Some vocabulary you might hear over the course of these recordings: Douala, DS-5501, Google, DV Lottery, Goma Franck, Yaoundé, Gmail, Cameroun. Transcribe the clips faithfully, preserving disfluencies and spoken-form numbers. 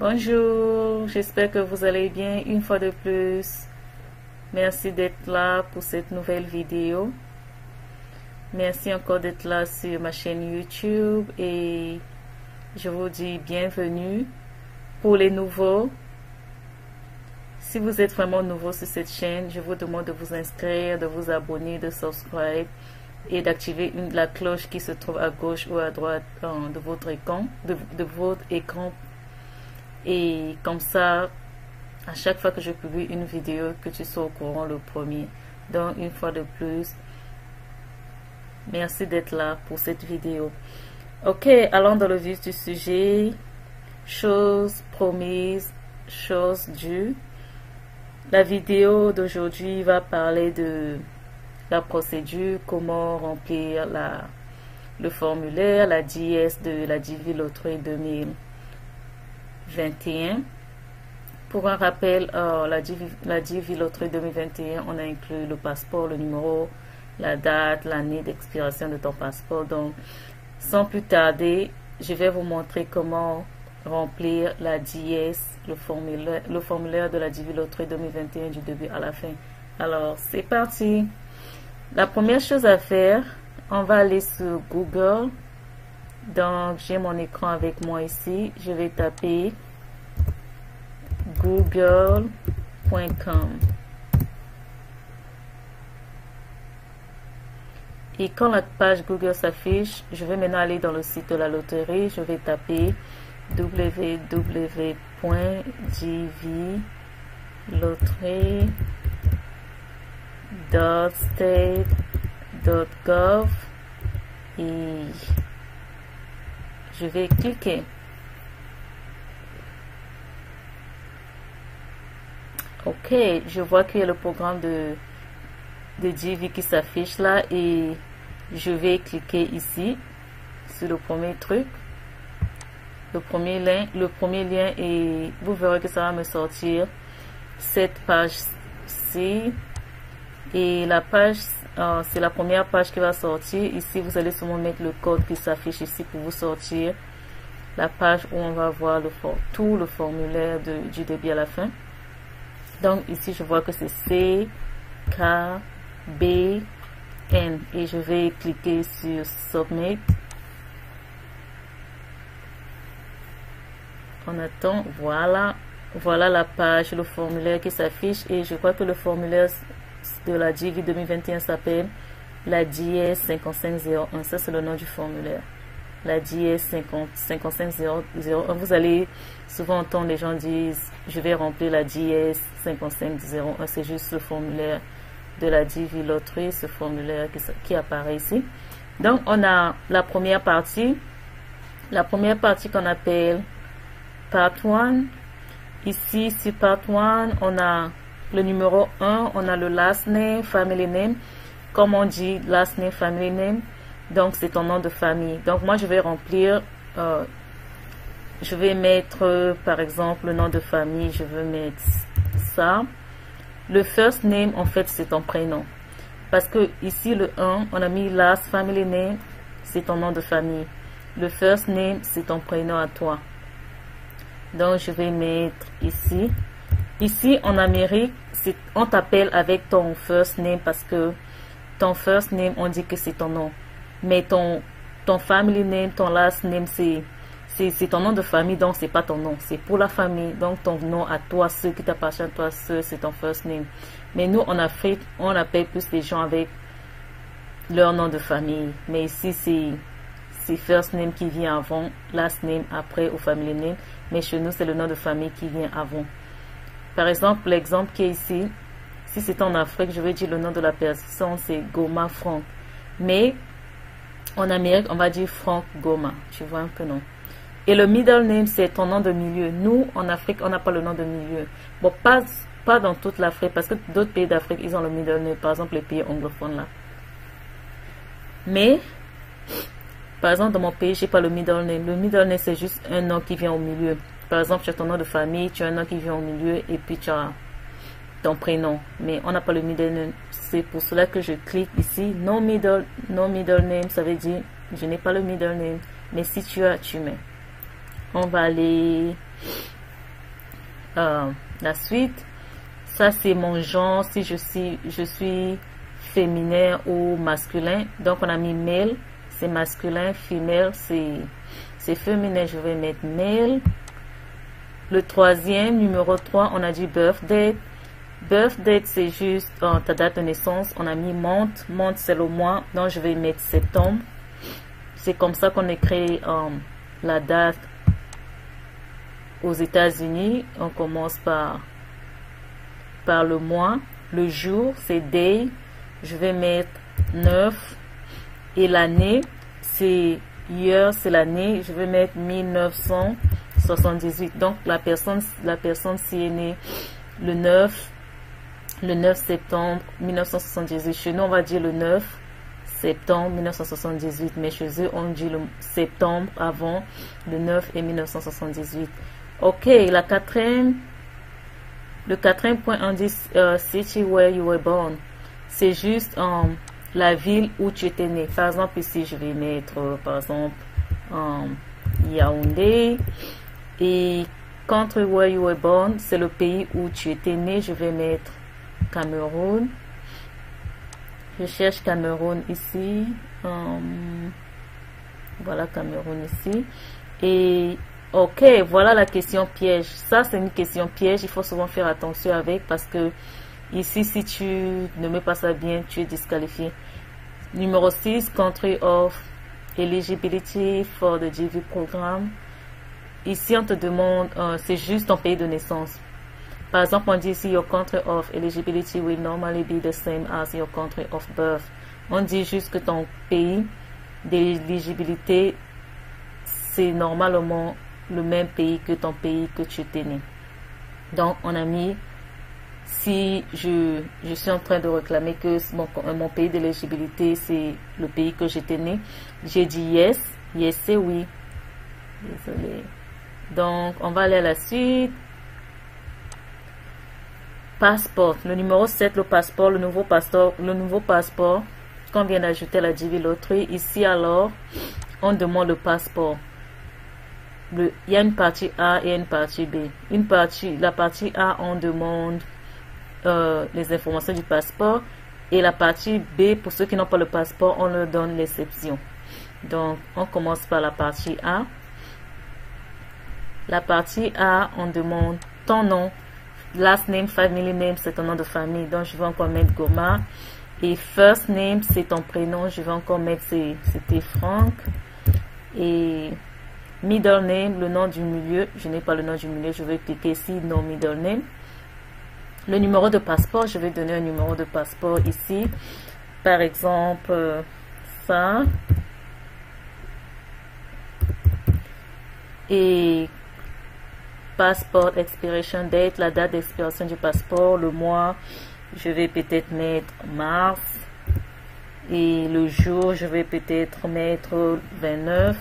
Bonjour, j'espère que vous allez bien une fois de plus. Merci d'être là pour cette nouvelle vidéo. Merci encore d'être là sur ma chaîne YouTube et je vous dis bienvenue pour les nouveaux. Si vous êtes vraiment nouveau sur cette chaîne, je vous demande de vous inscrire, de vous abonner, de subscribe et d'activer la cloche qui se trouve à gauche ou à droite hein, de votre écran, de, de votre écran. Et comme ça, à chaque fois que je publie une vidéo, que tu sois au courant le premier. Donc, une fois de plus, merci d'être là pour cette vidéo. Ok, allons dans le vif du sujet. Chose promise, chose due. La vidéo d'aujourd'hui va parler de la procédure, comment remplir la, le formulaire, la D S de la D V Lottery deux mille vingt et un. Pour un rappel, euh, la, D V, la D V Lottery deux mille vingt et un, on a inclus le passeport, le numéro, la date, l'année d'expiration de ton passeport. Donc, sans plus tarder, je vais vous montrer comment remplir la D S, le formulaire, le formulaire de la D V Lottery deux mille vingt et un du début à la fin. Alors, c'est parti! La première chose à faire, on va aller sur Google. Donc, j'ai mon écran avec moi ici. Je vais taper google point com. Et quand la page Google s'affiche, je vais maintenant aller dans le site de la loterie. Je vais taper w w w point d v lottery dot state point gov et je vais cliquer. Ok, je vois qu'il y a le programme de, de D V qui s'affiche là et je vais cliquer ici sur le premier truc, le premier lien, le premier lien et vous verrez que ça va me sortir cette page-ci. Et la page, euh, c'est la première page qui va sortir. Ici, vous allez sûrement mettre le code qui s'affiche ici pour vous sortir la page où on va voir le for tout le formulaire de, du début à la fin. Donc, ici, je vois que c'est C K B N. Et je vais cliquer sur Submit. On attend. Voilà. Voilà la page, le formulaire qui s'affiche. Et je crois que le formulaire de la D V deux mille vingt et un s'appelle la D S cinq cinq zéro un. Ça, c'est le nom du formulaire. La D S cinq cinq zéro un. Vous allez souvent entendre les gens dire je vais remplir la D S cinq cinq zéro un. C'est juste le formulaire de la D V Lottery, ce formulaire qui, qui apparaît ici. Donc, on a la première partie. La première partie qu'on appelle Part un. Ici, sur Part un, on a le numéro un, on a le last name, family name. Comme on dit, last name, family name. Donc, c'est ton nom de famille. Donc, moi, je vais remplir, euh, je vais mettre, euh, par exemple, le nom de famille. Je veux mettre ça. Le first name, en fait, c'est ton prénom. Parce que ici, le un, on a mis last family name, c'est ton nom de famille. Le first name, c'est ton prénom à toi. Donc, je vais mettre ici. Ici, en Amérique, on t'appelle avec ton first name parce que ton first name, on dit que c'est ton nom. Mais ton, ton family name, ton last name, c'est ton nom de famille, donc c'est pas ton nom. C'est pour la famille, donc ton nom à toi, ceux qui t'appartiennent à toi, c'est ton first name. Mais nous, en Afrique, on appelle plus les gens avec leur nom de famille. Mais ici, c'est first name qui vient avant, last name après ou family name. Mais chez nous, c'est le nom de famille qui vient avant. Par exemple, l'exemple qui est ici, si c'est en Afrique, je vais dire le nom de la personne, c'est Goma Franck. Mais en Amérique, on va dire Franck Goma. Je vois un peu non. Et le middle name, c'est ton nom de milieu. Nous, en Afrique, on n'a pas le nom de milieu. Bon, pas, pas dans toute l'Afrique, parce que d'autres pays d'Afrique, ils ont le middle name. Par exemple, les pays anglophones là. Mais, par exemple, dans mon pays, je n'ai pas le middle name. Le middle name, c'est juste un nom qui vient au milieu. Par exemple, tu as ton nom de famille, tu as un nom qui vient au milieu et puis tu as ton prénom. Mais on n'a pas le middle name. C'est pour cela que je clique ici. No middle, no middle name, ça veut dire je n'ai pas le middle name. Mais si tu as, tu mets. On va aller euh, la suite. Ça, c'est mon genre, si je suis, je suis féminin ou masculin. Donc, on a mis male, c'est masculin. Female, c'est féminin. Je vais mettre male. Le troisième, numéro trois, on a dit birth date. Birth date, c'est juste euh, ta date de naissance. On a mis month. Month, c'est le mois. Donc, je vais mettre septembre. C'est comme ça qu'on écrit euh, la date aux États-Unis. On commence par, par le mois. Le jour, c'est day. Je vais mettre neuf. Et l'année, c'est year, c'est l'année. Je vais mettre mille neuf cent soixante-dix-huit. Donc, la personne, la personne s'y est née le neuf septembre mille neuf cent soixante-dix-huit. Chez nous, on va dire le neuf septembre mille neuf cent soixante-dix-huit. Mais chez eux, on dit le septembre avant le neuf et mille neuf cent soixante-dix-huit. Ok, la quatrième, le quatrième point indice, uh, city where you were born. C'est juste um, la ville où tu étais né. Par exemple, ici, je vais mettre, euh, par exemple, um, Yaoundé. Et country where you were born, c'est le pays où tu étais né. Je vais mettre Cameroun. Je cherche Cameroun ici. Um, voilà Cameroun ici. Et ok, voilà la question piège. Ça, c'est une question piège. Il faut souvent faire attention avec, parce que ici, si tu ne mets pas ça bien, tu es disqualifié. Numéro six, country of eligibility for the D V programme. Ici, on te demande, euh, c'est juste ton pays de naissance. Par exemple, on dit ici, your country of eligibility will normally be the same as your country of birth. On dit juste que ton pays d'éligibilité, c'est normalement le même pays que ton pays que tu t'es né. Donc, on a mis, si je, je suis en train de réclamer que mon, mon pays d'éligibilité, c'est le pays que j'étais né, j'ai dit yes, yes c'est oui. Désolé. Donc, on va aller à la suite. Passeport. Le numéro sept, le passeport, le nouveau passeport, le nouveau passeport qu'on vient d'ajouter à la D V Lottery. Ici, alors, on demande le passeport. Le, il y a une partie A et une partie B. Une partie, la partie A, on demande euh, les informations du passeport. Et la partie B, pour ceux qui n'ont pas le passeport, on leur donne l'exception. Donc, on commence par la partie A. La partie A, on demande ton nom, last name, family name, c'est ton nom de famille. Donc, je vais encore mettre Goma. Et first name, c'est ton prénom. Je vais encore mettre, c'était Franck. Et middle name, le nom du milieu. Je n'ai pas le nom du milieu. Je vais cliquer ici, non middle name. Le numéro de passeport, je vais donner un numéro de passeport ici. Par exemple, ça. Et passeport expiration date, la date d'expiration du passeport, le mois, je vais peut-être mettre mars, et le jour, je vais peut-être mettre vingt-neuf,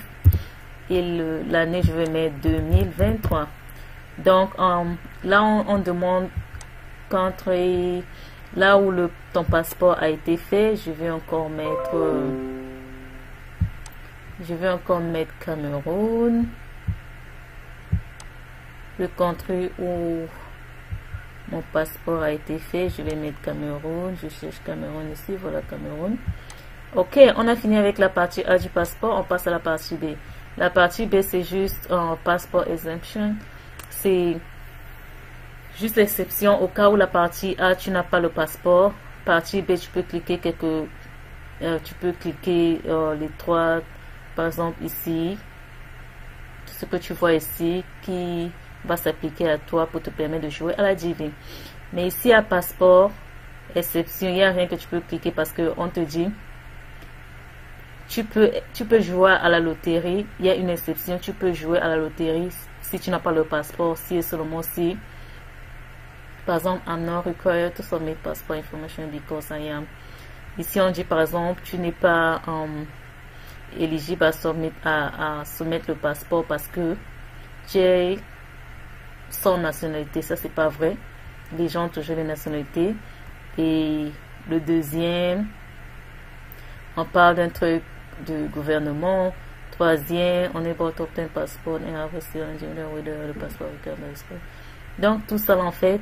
et l'année, je vais mettre deux mille vingt-trois. Donc um, là on, on demande country, là où le, ton passeport a été fait. Je vais encore mettre euh, je vais encore mettre Cameroun. Le country où mon passeport a été fait, je vais mettre Cameroun. Je cherche Cameroun ici, voilà Cameroun. Ok, on a fini avec la partie A du passeport, on passe à la partie B. La partie B, c'est juste un euh, passeport exemption. C'est juste l'exception au cas où la partie A, tu n'as pas le passeport. Partie B, tu peux cliquer quelques, euh, tu peux cliquer euh, les trois, par exemple ici, ce que tu vois ici, qui va s'appliquer à toi pour te permettre de jouer à la D V. Mais ici à passeport exception, il n'y a rien que tu peux cliquer, parce que on te dit tu peux tu peux jouer à la loterie. Il y a une exception, tu peux jouer à la loterie si tu n'as pas le passeport, si et seulement si. Par exemple, I'm not required to submit passport information because I am. Ici on dit par exemple tu n'es pas um, éligible à soumettre, à, à soumettre le passeport parce que tu es sans nationalité. Ça, c'est pas vrai, les gens ont toujours les nationalités. Et le deuxième, on parle d'un truc de gouvernement. Troisième, on est about to obtain passport and have a student with the passport. Donc tout ça en fait,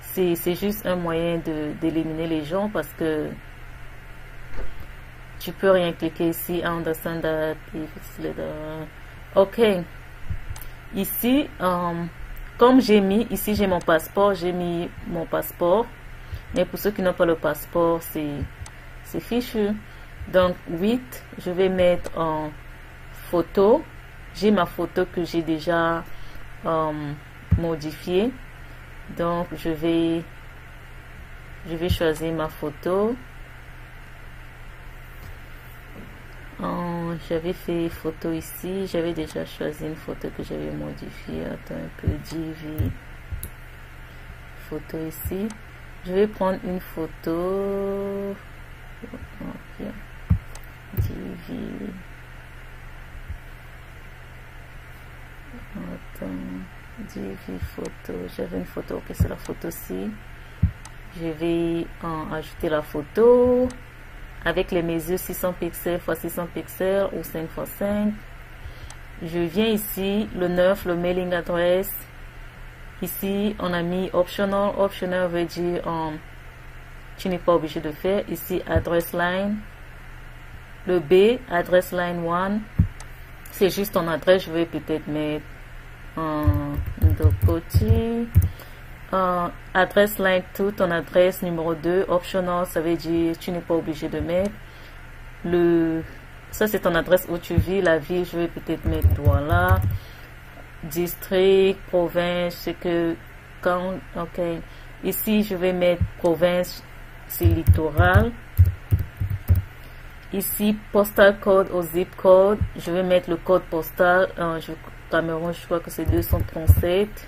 c'est juste un moyen d'éliminer les gens parce que tu peux rien cliquer ici. Understand that if ok. Ici, euh, comme j'ai mis, ici j'ai mon passeport, j'ai mis mon passeport. Mais pour ceux qui n'ont pas le passeport, c'est fichu. Donc huit, je vais mettre en photo. J'ai ma photo que j'ai déjà euh, modifiée. Donc je vais, je vais choisir ma photo. Oh, j'avais fait photo ici. J'avais déjà choisi une photo que j'avais modifiée. Attends un peu. D V. Photo ici. Je vais prendre une photo. Okay. D V. Attends. D V photo. J'avais une photo. Ok, c'est la photo-ci. Je vais en ajouter la photo. Avec les mesures six cents pixels par six cents pixels ou cinq par cinq. Je viens ici, le neuf, le mailing address. Ici, on a mis optional. Optional veut dire um, tu n'es pas obligé de faire. Ici, address line. Le B, address line un. C'est juste ton adresse. Je vais peut-être mettre um, de côté. Uh, adresse line deux, ton adresse numéro deux, optional, ça veut dire tu n'es pas obligé de mettre le, ça c'est ton adresse où tu vis, la ville, je vais peut-être mettre Douala, district, province, c'est que quand, ok, ici je vais mettre province, c'est littoral, ici postal code au zip code, je vais mettre le code postal, uh, je, Cameroun, je crois que c'est deux cent trente-sept.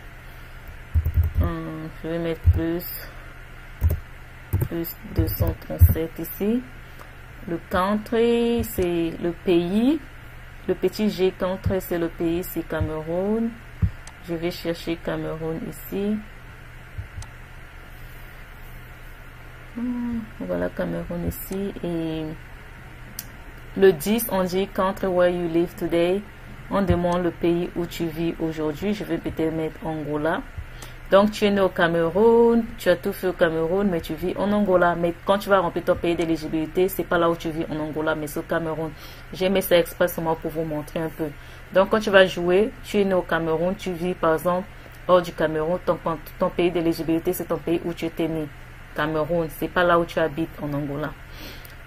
Hum, je vais mettre plus, plus deux cent trente-sept ici. Le country, c'est le pays. Le petit G country, c'est le pays, c'est Cameroun. Je vais chercher Cameroun ici. Hum, voilà Cameroun ici. Et le dix, on dit country where you live today. On demande le pays où tu vis aujourd'hui. Je vais peut-être mettre Angola. Donc, tu es né au Cameroun, tu as tout fait au Cameroun, mais tu vis en Angola. Mais quand tu vas remplir ton pays d'éligibilité, c'est pas là où tu vis en Angola, mais c'est au Cameroun. J'ai mis ça expressement pour vous montrer un peu. Donc, quand tu vas jouer, tu es né au Cameroun, tu vis par exemple hors du Cameroun. Ton, ton pays d'éligibilité, c'est ton pays où tu étais né. Cameroun, c'est pas là où tu habites en Angola.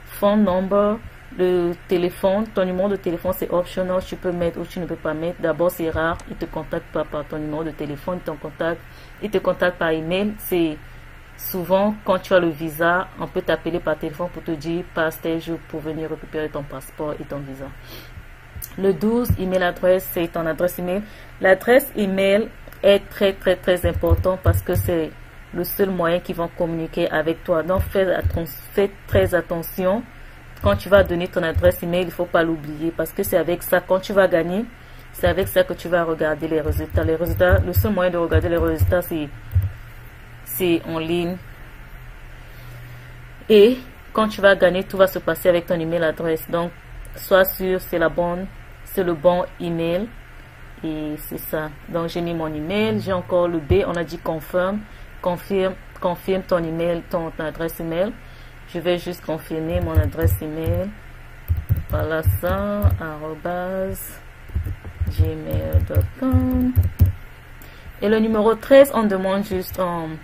Phone number, le téléphone, ton numéro de téléphone, c'est optional. Tu peux mettre ou tu ne peux pas mettre. D'abord, c'est rare, ils te contactent pas par ton numéro de téléphone, ils te contactent. Ils te contactent par email, c'est souvent quand tu as le visa, on peut t'appeler par téléphone pour te dire passe tel jour pour venir récupérer ton passeport et ton visa. Le douze, email adresse, c'est ton adresse email. L'adresse email est très très très important parce que c'est le seul moyen qu'ils vont communiquer avec toi. Donc fais, fais très attention quand tu vas donner ton adresse email, il ne faut pas l'oublier parce que c'est avec ça quand tu vas gagner. C'est avec ça que tu vas regarder les résultats. Les résultats, le seul moyen de regarder les résultats, c'est en ligne. Et quand tu vas gagner, tout va se passer avec ton email adresse. Donc, sois sûr, c'est la bonne, c'est le bon email. Et c'est ça. Donc, j'ai mis mon email. J'ai encore le B. On a dit confirm. Confirme, confirme ton email, ton, ton adresse email. Je vais juste confirmer mon adresse email. Voilà ça. Arrobase. gmail point com. Et le numéro treize, on demande juste en um,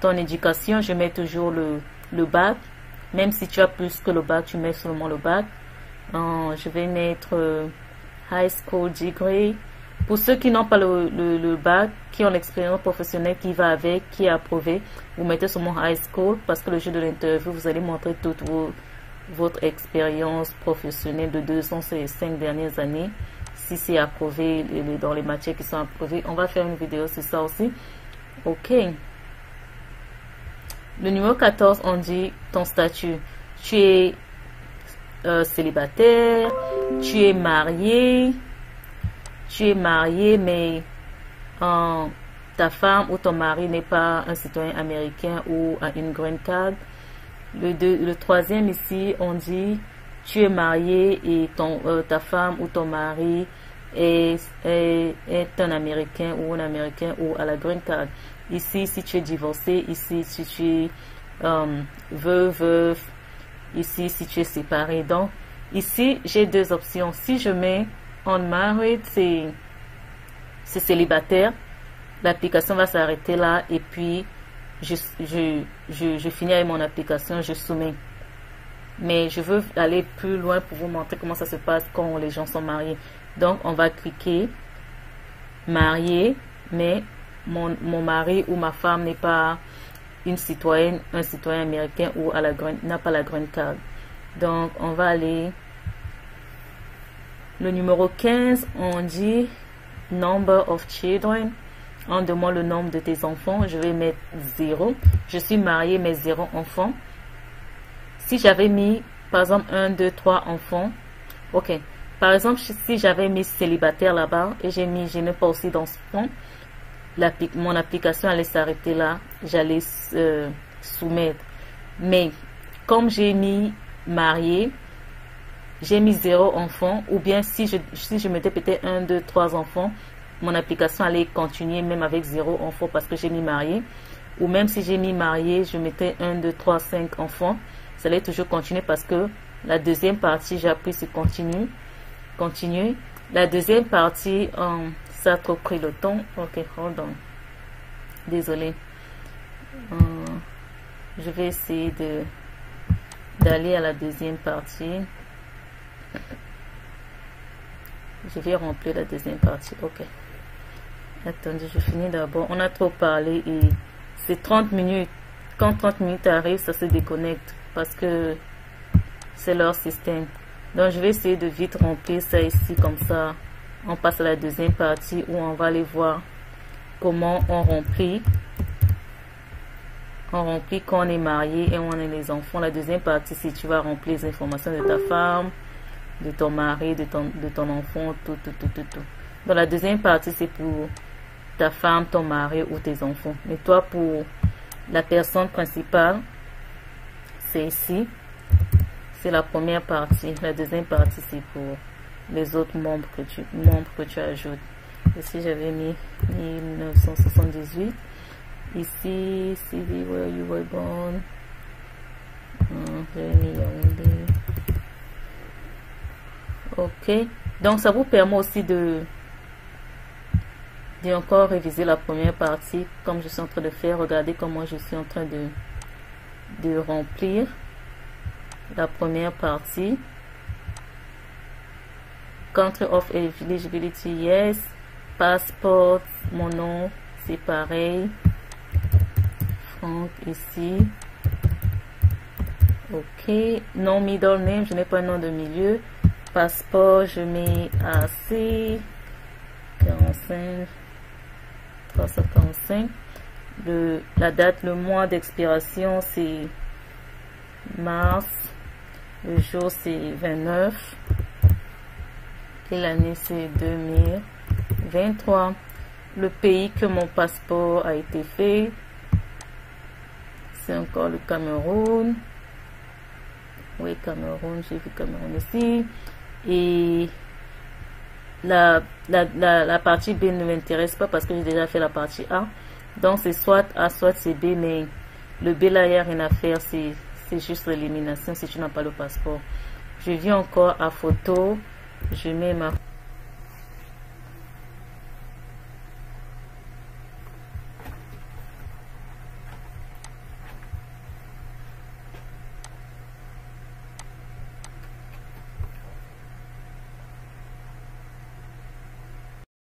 ton éducation. Je mets toujours le, le bac, même si tu as plus que le bac, tu mets seulement le bac. Um, je vais mettre euh, high school degree pour ceux qui n'ont pas le, le, le bac, qui ont l'expérience professionnelle qui va avec, qui est approuvé. Vous mettez seulement high school parce que le jeu de l'interview, vous allez montrer toute vos, votre expérience professionnelle de deux ans, ces cinq dernières années. Si c'est approuvé dans les matières qui sont approuvées, on va faire une vidéo sur ça aussi. Ok. Le numéro quatorze, on dit ton statut. Tu es euh, célibataire, tu es marié, tu es marié, mais euh, ta femme ou ton mari n'est pas un citoyen américain ou a une green card. Le, deux, le troisième ici, on dit tu es marié et ton, euh, ta femme ou ton mari est, est, est un Américain ou un Américain ou à la green card. Ici, si tu es divorcé, ici, si tu es um, veuve, veuve, ici, si tu es séparé. Donc, ici, j'ai deux options. Si je mets unmarried, c'est célibataire. L'application va s'arrêter là et puis je, je, je, je finis avec mon application, je soumets. Mais je veux aller plus loin pour vous montrer comment ça se passe quand les gens sont mariés. Donc, on va cliquer marié, mais mon, mon mari ou ma femme n'est pas une citoyenne, un citoyen américain ou n'a pas la green card. Donc, on va aller... Le numéro quinze, on dit « Number of children ». On demande le nombre de tes enfants. Je vais mettre zéro. Je suis mariée, mais zéro enfant. Si j'avais mis, par exemple, un, deux, trois enfants. OK. Par exemple, si j'avais mis célibataire là-bas et j'ai mis « Je n'ai pas aussi d'enfants », mon application allait s'arrêter là. J'allais euh, soumettre. Mais comme j'ai mis « mariée », j'ai mis zéro enfant, ou bien si je, si je mettais peut-être un, deux, trois enfants, mon application allait continuer même avec zéro enfant parce que j'ai mis marié. Ou même si j'ai mis marié, je mettais un, deux, trois, cinq enfants, ça allait toujours continuer parce que la deuxième partie, j'appuie sur continue, continue. La deuxième partie, um, ça a trop pris le temps. OK, hold on. Désolé. Um, je vais essayer de d'aller à la deuxième partie. Je vais remplir la deuxième partie. OK. Attendez, je finis d'abord. On a trop parlé et c'est trente minutes. Quand trente minutes arrive, ça se déconnecte parce que c'est leur système. Donc, je vais essayer de vite remplir ça ici comme ça. On passe à la deuxième partie où on va aller voir comment on remplit. On remplit quand on est marié et on est les enfants. La deuxième partie, si tu vas remplir les informations de ta femme, de ton mari, de ton, de ton enfant, tout, tout, tout, tout, tout. Dans la deuxième partie, c'est pour ta femme, ton mari ou tes enfants. Mais toi, pour la personne principale, c'est ici. C'est la première partie. La deuxième partie, c'est pour les autres membres que tu, membres que tu ajoutes. Ici, j'avais mis mille neuf cent soixante-dix-huit. Ici, C D where you were born. OK. Donc, ça vous permet aussi de, de encore réviser la première partie, comme je suis en train de faire. Regardez comment je suis en train de, de remplir la première partie. Country of eligibility, yes. Passport, mon nom, c'est pareil. Donc ici, OK, non middle name, je n'ai pas un nom de milieu. Passeport, je mets A C quarante-cinq, trois cent quarante-cinq. Le, la date, le mois d'expiration, c'est mars. Le jour, c'est vingt-neuf. Et l'année, c'est deux mille vingt-trois. Le pays que mon passeport a été fait, c'est encore le Cameroun. Oui, Cameroun, j'ai vu Cameroun ici. Et la, la, la, la partie B ne m'intéresse pas parce que j'ai déjà fait la partie A. Donc, c'est soit A, soit c'est B, mais le B là, il n'y a rien à faire. C'est juste l'élimination si tu n'as pas le passeport. Je viens encore à photo. Je mets ma...